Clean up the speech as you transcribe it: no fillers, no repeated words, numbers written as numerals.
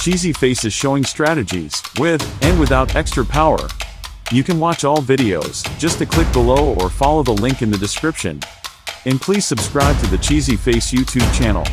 Cheesy Face is showing strategies, with and without extra power. You can watch all videos, just to click below or follow the link in the description. And please subscribe to the Cheesy Face YouTube channel.